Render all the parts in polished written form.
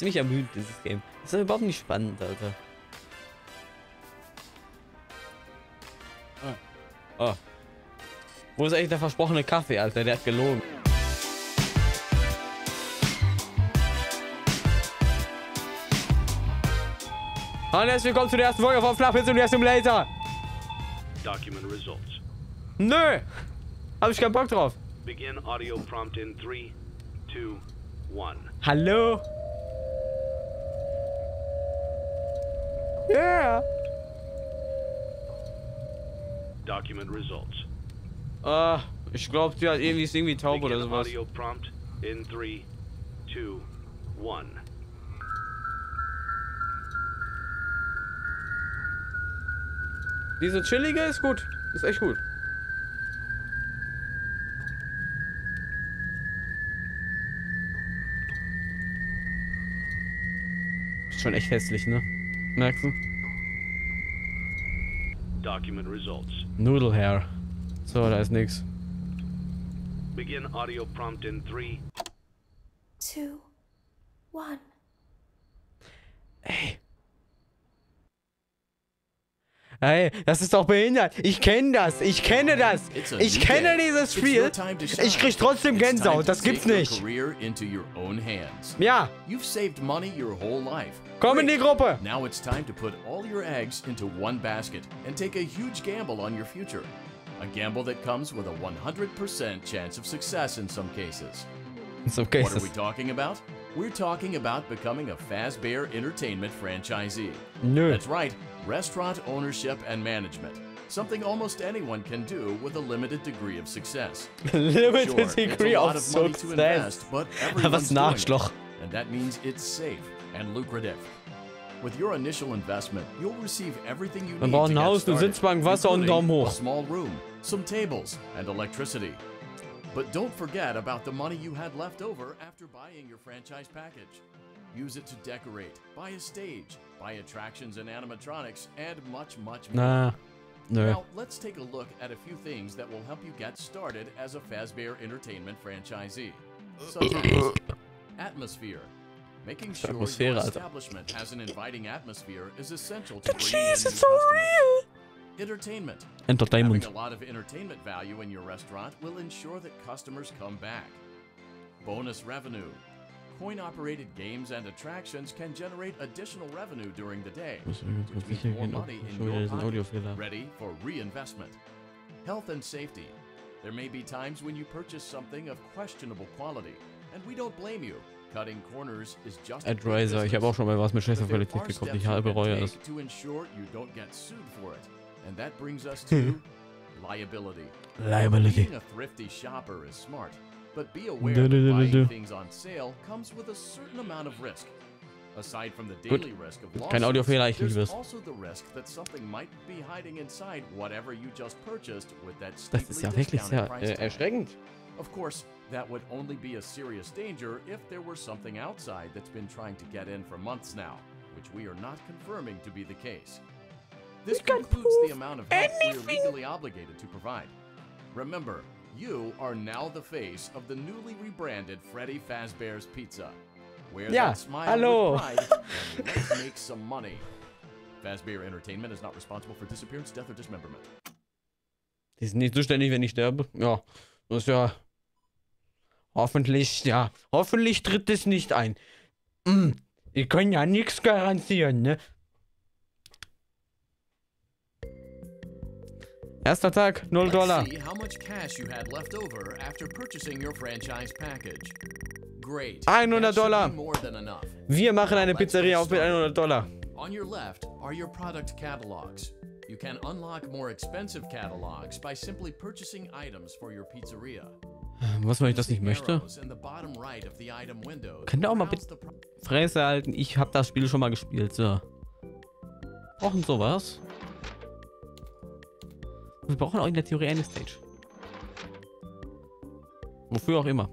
ziemlich ermüdend, dieses Game. Das ist überhaupt nicht spannend, Alter. Oh. Wo ist eigentlich der versprochene Kaffee, Alter? Der hat gelogen. Und herzlich willkommen zu der ersten Folge von Flap und der Simulator. Document Results. Nö! Hab ich keinen Bock drauf. Begin Audio Prompt in 3, 2, 1. Hallo? Yeah! Document Results. Ich glaube, die hat irgendwie taub oder sowas. Begin Audio Prompt in 3, 2, 1. Diese chillige ist gut. Ist echt gut. Ist schon echt hässlich, ne? Merkst du? Document Results. Noodle Hair. So, da ist nix. Begin Audio Prompt in 3, 2, 1. Ey. Hey, das ist doch behindert. Ich kenne das. Ich kenne das. Ich kenne dieses Spiel. Ich krieg trotzdem Gänsehaut. Das gibt's nicht. Ja. Komm in die Gruppe. In some cases. What are we talking about? We're talking about becoming a Fazbear Entertainment franchisee. Nö. That's right. Restaurant ownership and management. Something almost anyone can do with a limited degree of success. But everyone's doing it, and that means it's safe and lucrative. With your initial investment, you'll receive everything you need to get started, including a small room, some tables, and electricity. But don't forget about the money you had left over after buying your franchise package. Use it to decorate, buy a stage, buy attractions and animatronics, and much, much more. Now, let's take a look at a few things that will help you get started as a Fazbear Entertainment franchisee. So, atmosphere. Making sure your establishment has an inviting atmosphere is essential to bringing in new customers. Entertainment. Having a lot of entertainment value in your restaurant will ensure that customers come back. Bonus revenue. Coin-operated games and attractions can generate additional revenue during the day, which means more money in your pocket, ready for reinvestment. Health and safety. There may be times when you purchase something of questionable quality, and we don't blame you. Cutting corners is just a business. Ich habe auch schon mal was mit schlechter Qualität gekauft. Ich bereue es. To ensure you don't get sued for it, and that brings us to liability. Being a thrifty shopper is smart. But be aware that buying things on sale comes with a certain amount of risk. Aside from the daily risk of losses, there's also the risk that something might be hiding inside whatever you just purchased with that steeply discounted price tag. Of course, that would only be a serious danger if there were something outside that's been trying to get in for months now, which we are not confirming to be the case. This concludes the amount of help we are legally obligated to provide. Remember, you are now the face of the newly rebranded Freddy Fazbear's Pizza. Wear that smile with pride and let's make some money. Fazbear Entertainment is not responsible for disappearance, death or dismemberment. Die sind nicht zuständig, wenn ich sterbe. Ja, das ist ja. Hoffentlich, ja. Hoffentlich tritt es nicht ein. Die können ja nichts garantieren, ne? Erster Tag, $0. $100. Wir machen eine Pizzeria auf mit $100. On your left are your product catalogs. You can unlock more expensive catalogs by simply purchasing items for your pizzeria. Was, wenn ich das nicht möchte? Könnt ihr auch mal bitte Fresse halten? Ich habe das Spiel schon mal gespielt, so. Brauchen sowas? Wir brauchen auch in der Theorie eine Stage. Wofür auch immer.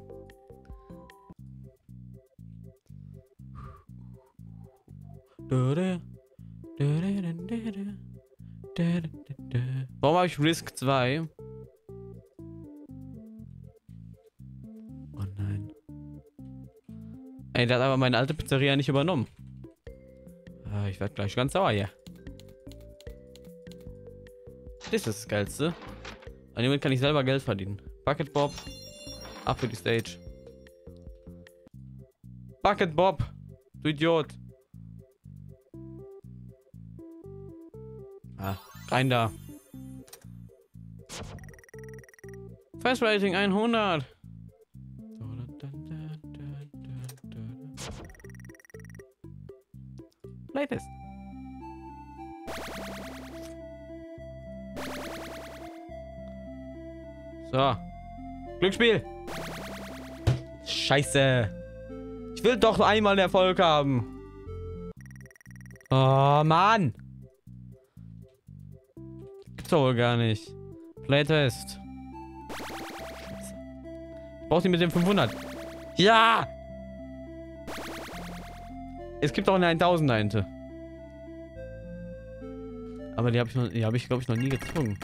Warum habe ich Risk 2? Oh nein. Ey, der hat aber meine alte Pizzeria nicht übernommen. Ich werde gleich ganz sauer hier. Das ist das Geilste. An dem kann ich selber Geld verdienen. Bucket Bob. Ab für die Stage. Bucket Bob. Du Idiot. Rein da. Fast Rating 100. Playlist. So. Glücksspiel. Scheiße. Ich will doch einmal Erfolg haben. Oh Mann. Gibt's doch wohl gar nicht. Playtest. Ich brauch die mit dem 500. Ja! Es gibt auch eine 1000er Ente. Aber die habe ich, glaube ich, noch nie gezogen.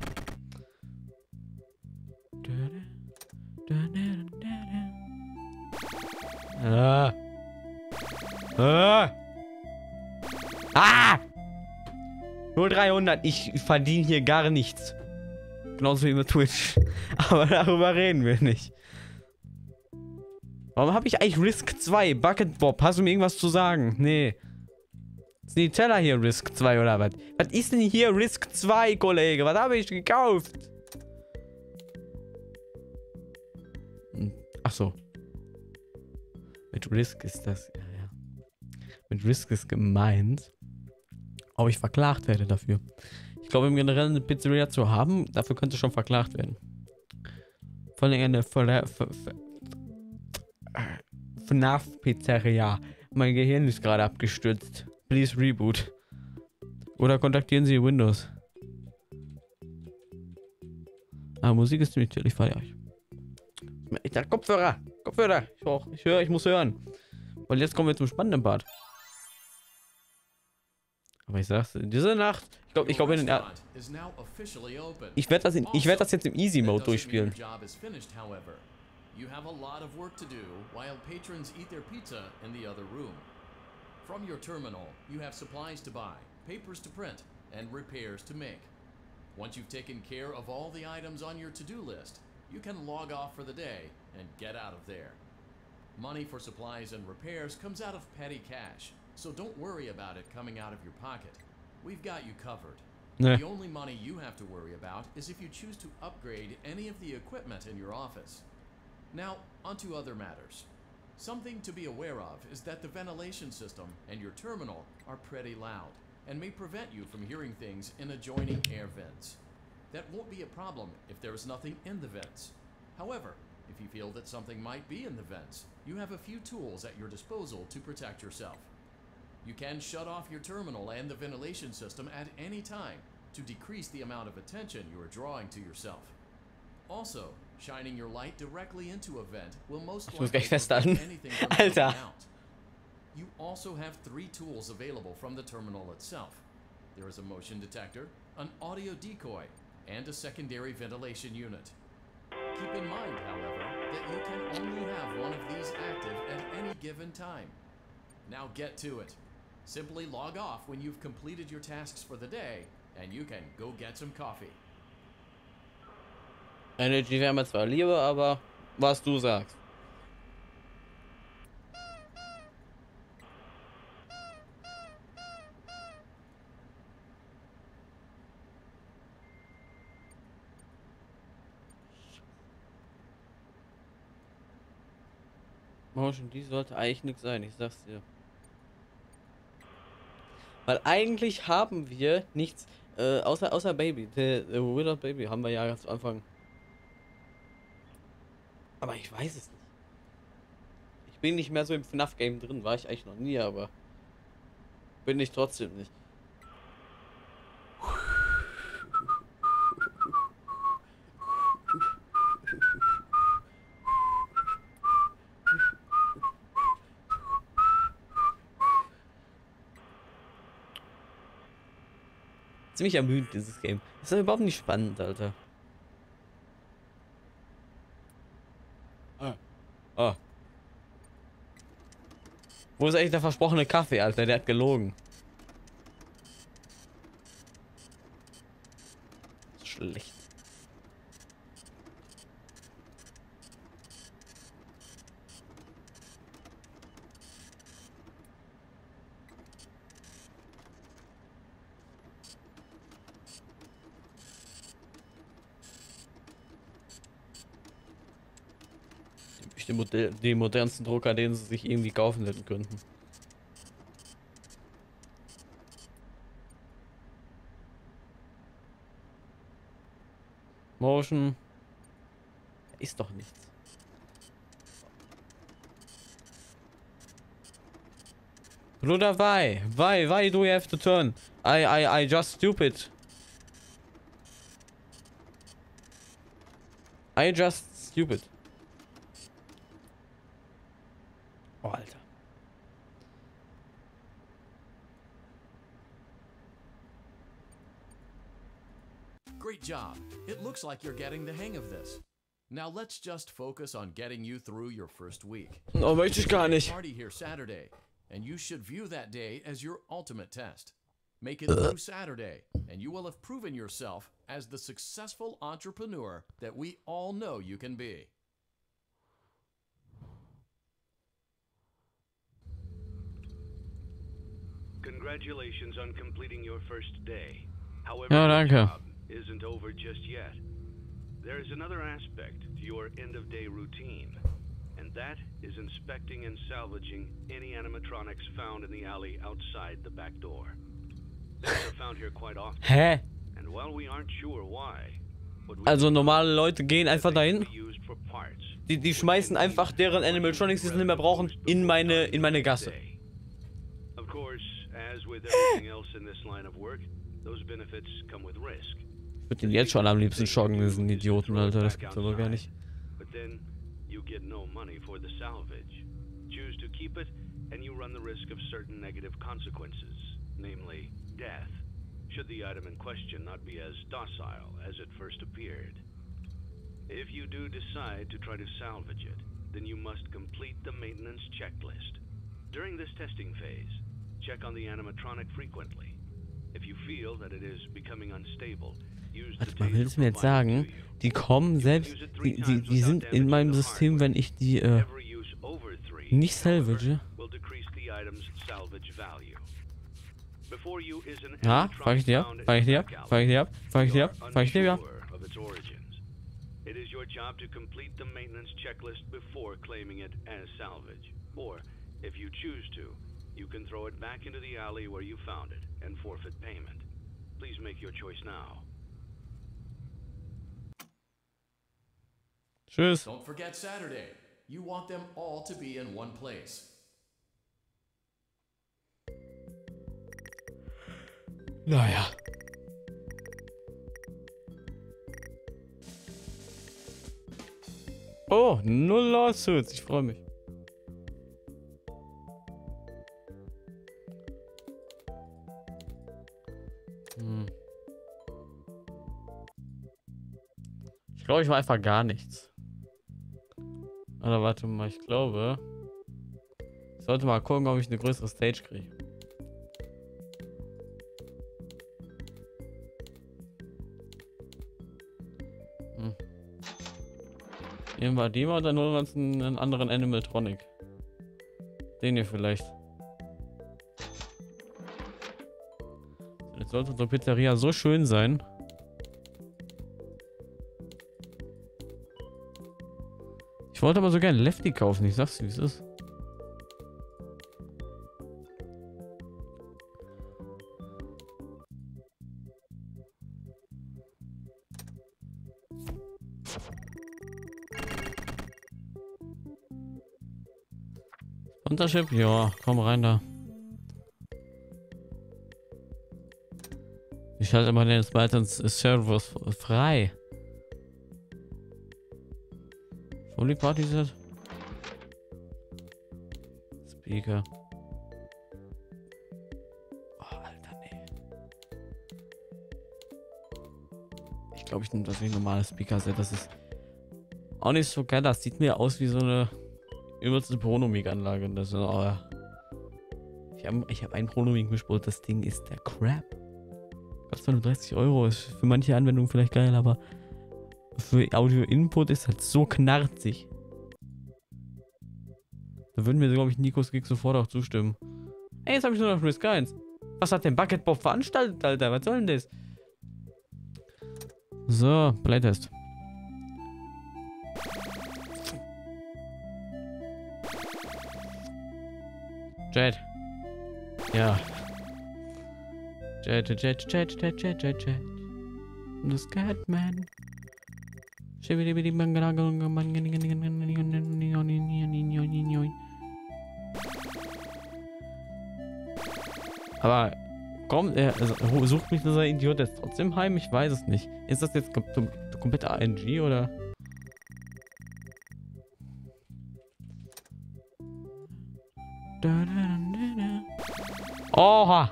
Nur 300. Ich verdiene hier gar nichts. Genauso wie mit Twitch. Aber darüber reden wir nicht. Warum habe ich eigentlich Risk 2? Bucket Bob, hast du mir irgendwas zu sagen? Nee. Ist die Teller hier Risk 2 oder was? Was ist denn hier Risk 2, Kollege? Was habe ich gekauft? Ach so. Mit Risk ist das... Ja, ja. Mit Risk ist gemeint, ob ich verklagt werde dafür. Ich glaube, im Generellen eine Pizzeria zu haben, dafür könnte schon verklagt werden. Vor allem eine... FNAF Pizzeria. Mein Gehirn ist gerade abgestürzt. Please reboot. Oder kontaktieren Sie Windows. Ah, Musik ist natürlich feierlich. Ich dachte, Kopfhörer. Kopfhörer. Ich höre, ich muss hören. Und jetzt kommen wir zum spannenden Part. Aber ich sag's, diese Nacht. Ich glaub in den... Ich werd das jetzt im Easy Mode durchspielen. You have a lot of work to do while patrons eat their pizza in the other room. From your terminal, you have supplies to buy, papers to print, and repairs to make. Once you've taken care of all the items on your to-do list, you can log off for the day and get out of there. Money for supplies and repairs comes out of petty cash, so don't worry about it coming out of your pocket. We've got you covered. Yeah. The only money you have to worry about is if you choose to upgrade any of the equipment in your office. Now, onto other matters. Something to be aware of is that the ventilation system and your terminal are pretty loud and may prevent you from hearing things in adjoining air vents. That won't be a problem if there is nothing in the vents. However, if you feel that something might be in the vents, you have a few tools at your disposal to protect yourself. You can shut off your terminal and the ventilation system at any time to decrease the amount of attention you are drawing to yourself. Also, shining your light directly into a vent will most likely prevent anything from coming out. You also have 3 tools available from the terminal itself. There is a motion detector, an audio decoy, and a secondary ventilation unit. Keep in mind, however, that you can only have one of these active at any given time. Now get to it. Simply log off when you've completed your tasks for the day, and you can go get some coffee. Energy wäre mir zwar lieber, aber was du sagst. Motion, die sollte eigentlich nichts sein, ich sag's dir. Weil eigentlich haben wir nichts, außer Baby. The Withered Baby haben wir ja ganz am Anfang. Aber ich weiß es nicht. Ich bin nicht mehr so im FNAF-Game drin. War ich eigentlich noch nie, aber... Bin ich trotzdem nicht. Ziemlich ermüdend, dieses Game. Das ist überhaupt nicht spannend, Alter. Wo ist eigentlich der versprochene Kaffee, Alter? Der hat gelogen. Schlecht. Den modernsten Drucker, den sie sich irgendwie kaufen hätten könnten. Motion. Ist doch nichts. Bruder, why do you have to turn? I just stupid. I just stupid. Oh, Alter. Great job. It looks like you're getting the hang of this. Now let's just focus on getting you through your first week. Oh, möchte ich gar nicht. Party here Saturday, and you should view that day as your ultimate test. Make it through Saturday, and you will have proven yourself as the successful entrepreneur that we all know you can be. Congratulations on completing your first day. However, your job isn't over just yet. There is another aspect to your end-of-day routine, and that is inspecting and salvaging any animatronics found in the alley outside the back door. These are found here quite often. Hä? And while we aren't sure why, also normale Leute gehen einfach dahin. Die schmeißen einfach deren Animatronics, die sie nicht mehr brauchen, in meine Gasse. Of course. As with everything else in this line of work, those benefits come with risk. Ich würde den jetzt schon am liebsten schocken, diesen Idioten, Alter, das gibt's doch gar nicht. But then you get no money for the salvage. Choose to keep it and you run the risk of certain negative consequences, namely death, should the item in question not be as docile as it first appeared. If you do decide to try to salvage it, then you must complete the maintenance checklist. During this testing phase, check on the animatronic frequently. If you feel that it is becoming unstable, use the taser. Was willst du mir jetzt sagen? Die kommen selbst, die sind in meinem System, wenn ich die nicht salvage. Na, frag ich dir ab. It is your job to complete the maintenance checklist before claiming it as salvage, or if you choose to, you can throw it back into the alley where you found it and forfeit payment. Please make your choice now. Tschüss. Don't forget Saturday. You want them all to be in one place. Naja. Oh, null Lawsuits. Ich freue mich. Ich glaube, ich war einfach gar nichts. Oder warte mal, ich glaube, ich sollte mal gucken, ob ich eine größere Stage kriege. Nehmen wir die mal und dann holen wir uns einen anderen Animatronic. Den hier vielleicht. Jetzt sollte unsere Pizzeria so schön sein. Ich wollte aber so gerne Lefty kaufen, ich sag's dir, wie es ist. Untership? Ja, komm rein da. Ich halte immer den zweiten Server frei. Only Party Set. Speaker. Oh, Alter, nee. Ich glaube, ich nehme das wie ein normales Speaker Set. Das ist auch nicht so geil. Das sieht mir aus wie so eine übelste Pronomic-Anlage. Das ist Ich hab ein Pronomic gespult, das Ding ist der Crap. Kostet nur 30 €, ist für manche Anwendungen vielleicht geil, aber für Audio-Input ist halt so knarzig. Da würden mir, glaube ich, Nikos Gig sofort auch zustimmen. Ey, jetzt habe ich nur noch Risk 1. Was hat denn Bucket Bob veranstaltet, Alter? Was soll denn das? So, Playtest. Jet. Ja. Jet. The Scatman. Aber komm, er sucht mich dieser Idiot jetzt trotzdem heim? Ich weiß es nicht. Ist das jetzt komplett RNG oder? Oha!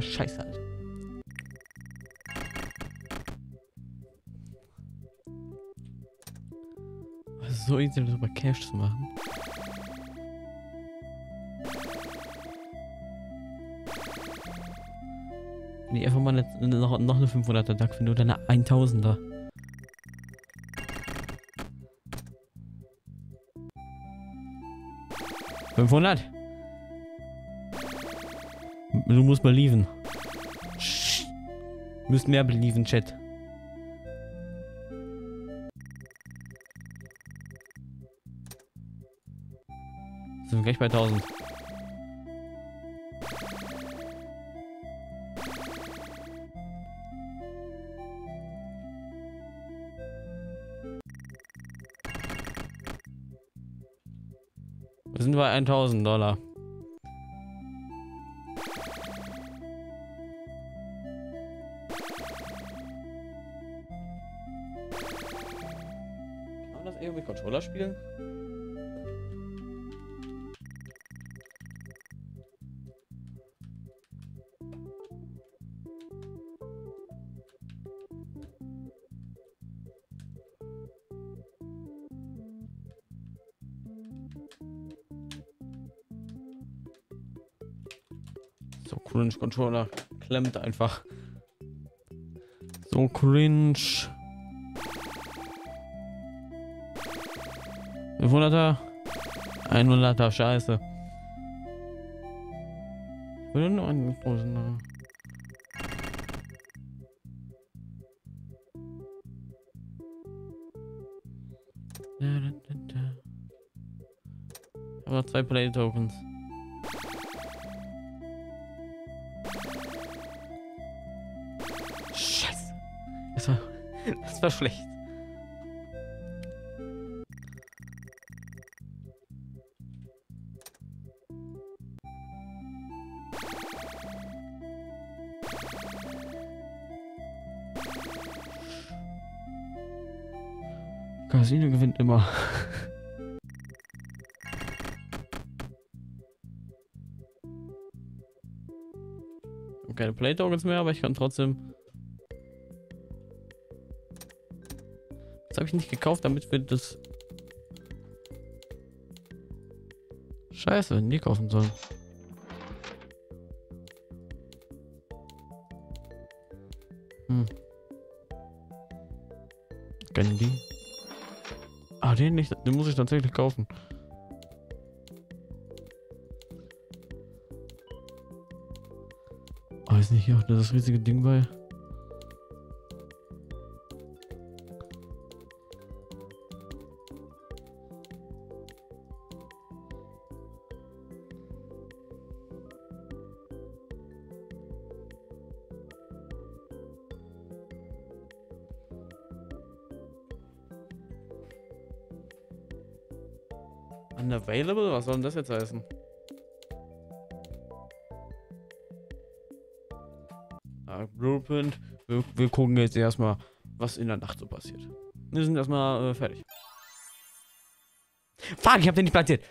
Scheiße halt. Was ist so easy, das über Cash zu machen? Nee, einfach mal noch eine 500er Duck finden oder eine 1000er. $500? Du musst believen. Müsst mehr believen, Chat. Sind wir gleich bei 1000. Wir sind bei $1000. Spielen. So cringe, Controller klemmt einfach. So cringe. 500er, 100er, scheiße. Ich will nur einen großen. Ich habe noch 2 Play-Tokens. Scheiße. Das war schlecht. Casino gewinnt immer. Ich habe keine Play-Tokens mehr, aber ich kann trotzdem. Das habe ich nicht gekauft, damit wir das. Scheiße, nie kaufen sollen. Candy. Ah, den nicht, den muss ich tatsächlich kaufen. Oh, ist nicht hier auch das riesige Ding bei? Unavailable? Was soll denn das jetzt heißen? Blueprint. Wir gucken jetzt erstmal, was in der Nacht so passiert. Wir sind erstmal fertig. Fuck, ich hab den nicht platziert.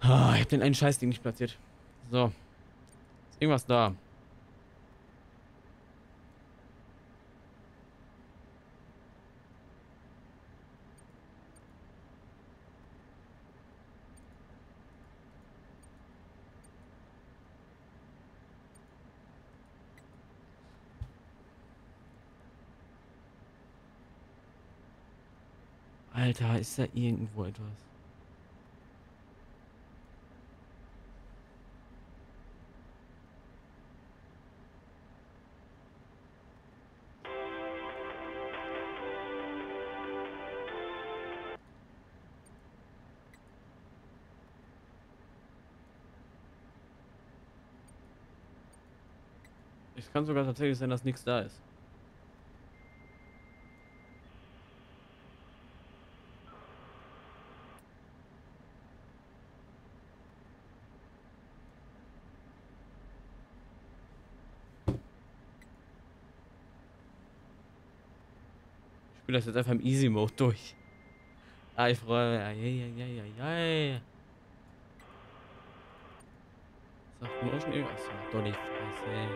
Ah, ich hab den einen Scheißding nicht platziert. So. Ist irgendwas da? Alter, ist da irgendwo etwas? Es kann sogar tatsächlich sein, dass nichts da ist. Ich spiele das jetzt einfach im Easy Mode durch. Ah, ich freue mich. Eieieiei. Sagt mir auch schon irgendwas. Doch nicht Scheiße, ey.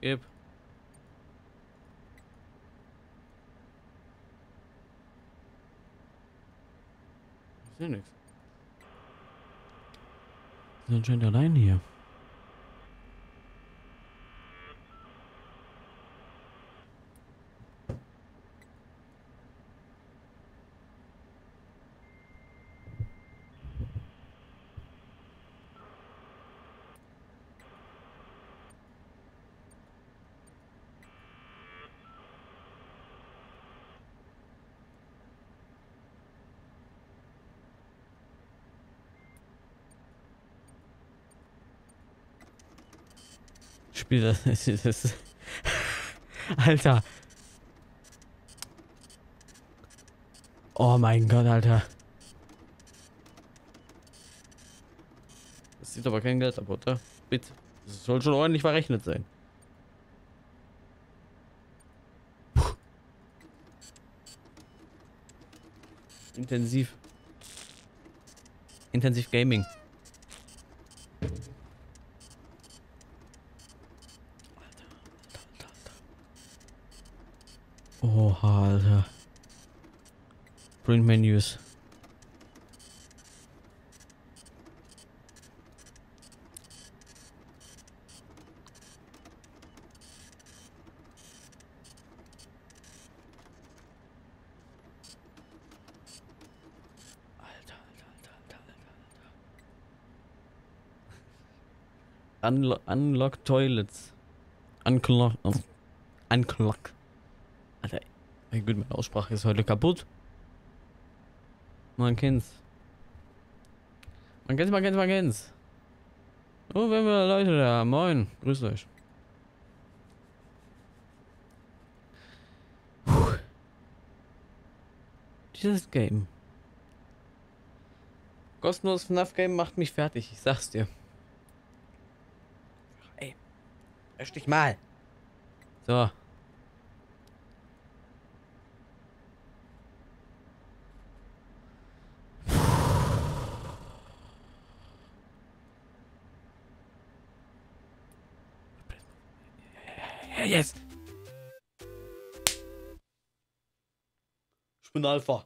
Skip. Ich sehe nichts. Wir sind anscheinend allein hier. Das Alter. Oh mein Gott, Alter. Das sieht aber kein Geld ab, oder? Bitte. Das soll schon ordentlich verrechnet sein. Puh. Intensiv. Intensiv Gaming. Oha, Alter. Print Menus. Alter. Unlock toilets. Unclock. Unclock. Alter, mein Gott, meine Aussprache ist heute kaputt. Man kennt's. Man kennt's. Oh, wenn wir Leute da haben. Moin, grüßt euch. Puh. Dieses Game. Kostenloses FNAF-Game macht mich fertig, ich sag's dir. Ey, lösch dich mal. So. Yes. Ich bin Alpha.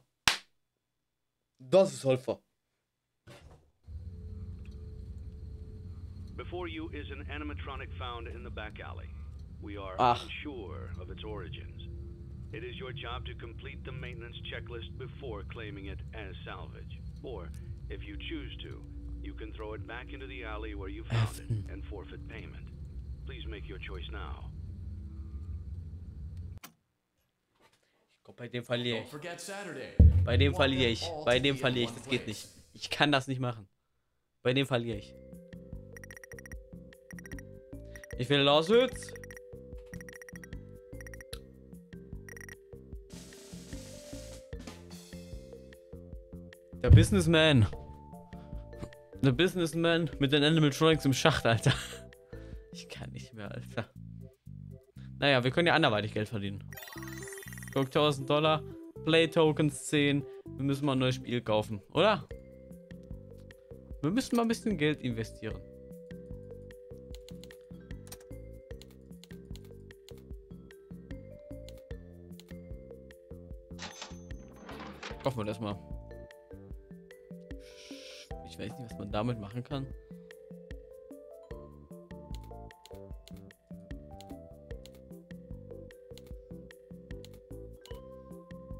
Das ist Alpha. Before you is an animatronic found in the back alley. We are unsure of its origins. It is your job to complete the maintenance checklist before claiming it as salvage. Or, if you choose to, you can throw it back into the alley where you found it and forfeit payment. Please make your choice now. Bei dem verliere ich. Bei dem verliere ich. Das geht nicht. Ich kann das nicht machen. Bei dem verliere ich. Ich will Lausitz. Der Businessman. Der Businessman mit den Animatronics im Schacht, Alter. Ich kann nicht mehr, Alter. Naja, wir können ja anderweitig Geld verdienen. Guck, $1000, Play-Tokens 10. Wir müssen mal ein neues Spiel kaufen, oder? Wir müssen mal ein bisschen Geld investieren. Kaufen wir das mal. Ich weiß nicht, was man damit machen kann.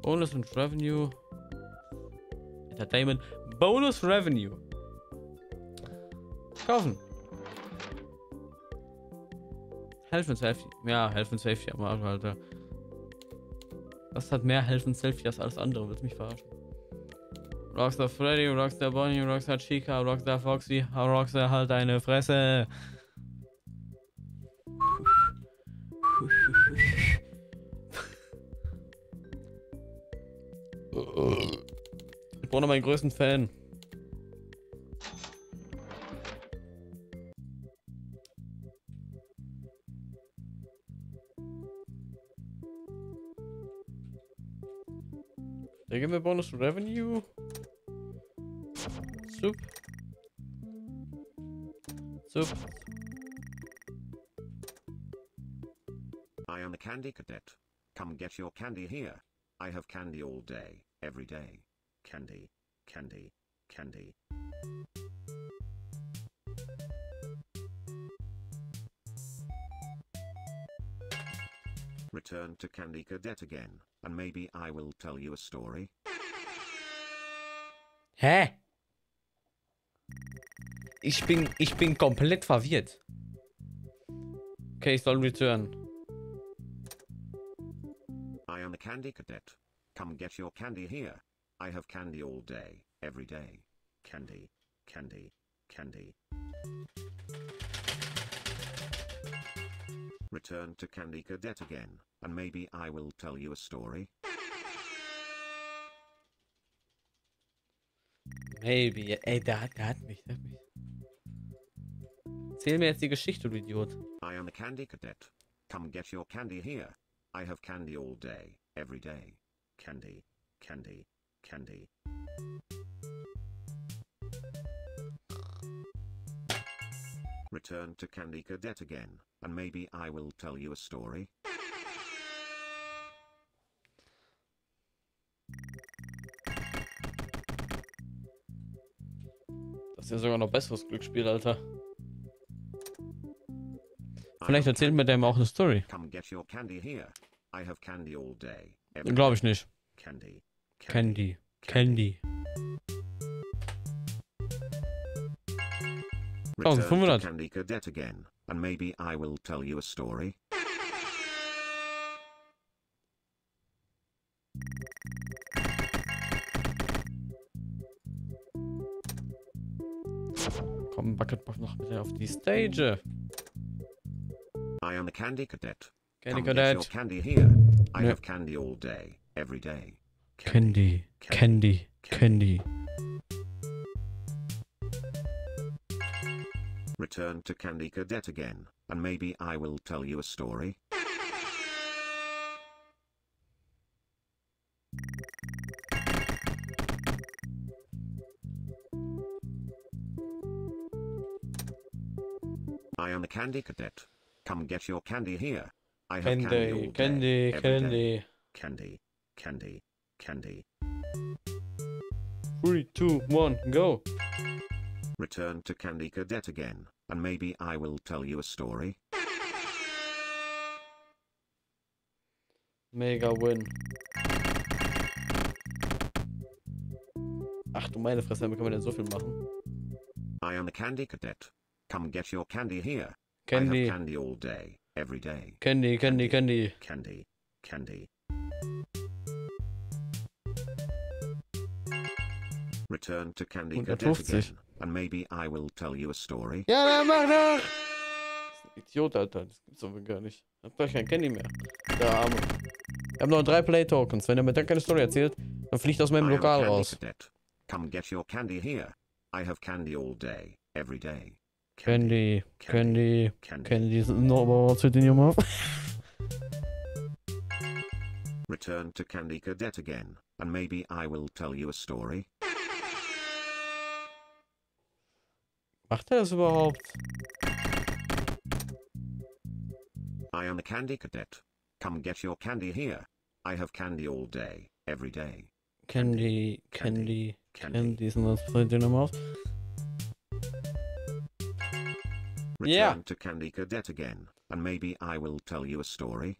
Bonus und Revenue. Entertainment. Bonus Revenue. Kaufen. Helfen und Selfie. Ja, Helfen und Selfie. Aber Alter. Das hat mehr Helfen und Selfie als alles andere. Willst mich verarschen? Rockstar Freddy, Rockstar Bonnie, Rockstar Chica, Rockstar Foxy, Rockstar halt deine Fresse. Ich brauche noch meinen größten Fan. Der gibt mir Bonus Revenue. Sup. Sup. I am the Candy Cadet. Come get your candy here. I have candy all day, every day. Candy, candy, candy. Return to Candy Cadet again, and maybe I will tell you a story. Hä? Ich bin komplett verwirrt. Okay, ich soll return. I am the Candy Cadet. Come get your candy here. I have candy all day, every day. Candy, candy, candy. Return to Candy Cadet again, and maybe I will tell you a story. Maybe. Ey, der hat mich. Erzähl mir jetzt die Geschichte, du Idiot. I am the Candy Cadet. Come get your candy here. I have candy all day, every day. Candy, candy, candy. Return to Candy Cadet again, and maybe I will tell you a story. Das ist ja sogar noch besseres Glücksspiel, Alter. Vielleicht erzählt mir der mal auch eine Story. Glaube ich nicht. Candy. Candy. Candy. 1500. Komm, Bucket Bob noch bitte auf die Stage. I am the Candy Cadet. Candy Cadet. Come get your candy here. I have candy all day, every day. Candy, candy, candy. Return to Candy Cadet again, and maybe I will tell you a story. I am the Candy Cadet. Come get your candy here. I have candy all day, candy, candy, candy, candy, candy. 3, 2, 1, go. Return to Candy Cadet again, and maybe I will tell you a story. Mega win. Ach du meine Fresse, wie kann man denn so viel machen? I am the Candy Cadet. Come get your candy here. Candy. I have candy all day, every day. Candy, candy, candy. Candy, candy. Return to Candy Cadet again, and maybe I will tell you a story. Ja, dann mach doch! Das ist ein Idiot, Alter. Das gibt's doch gar nicht. Ich hab doch kein Candy mehr. Der Arme. Wir haben noch 3 Play-Tokens. Wenn er mir dann keine Story erzählt, dann fliegt aus meinem Lokal raus. Cadet. Come get your candy here. I have candy all day, every day. Candy, candy, candy is not what's in your mouth. Return to Candy Cadet again, and maybe I will tell you a story. Macht er das überhaupt? I am the Candy Cadet. Come get your candy here. I have candy all day, every day. Candy, candy, candy is not what's in your mouth. Return to Candy Cadet again, and maybe I will tell you a story.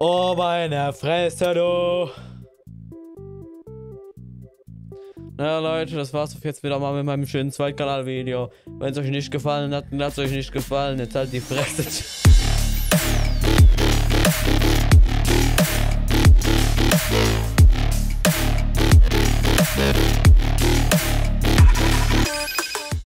Oh, meine Fresse, du. Na Leute, das war's jetzt wieder mal mit meinem schönen Zweitkanal-Video. Wenn es euch nicht gefallen hat, dann lasst es euch nicht gefallen. Jetzt halt die Fresse.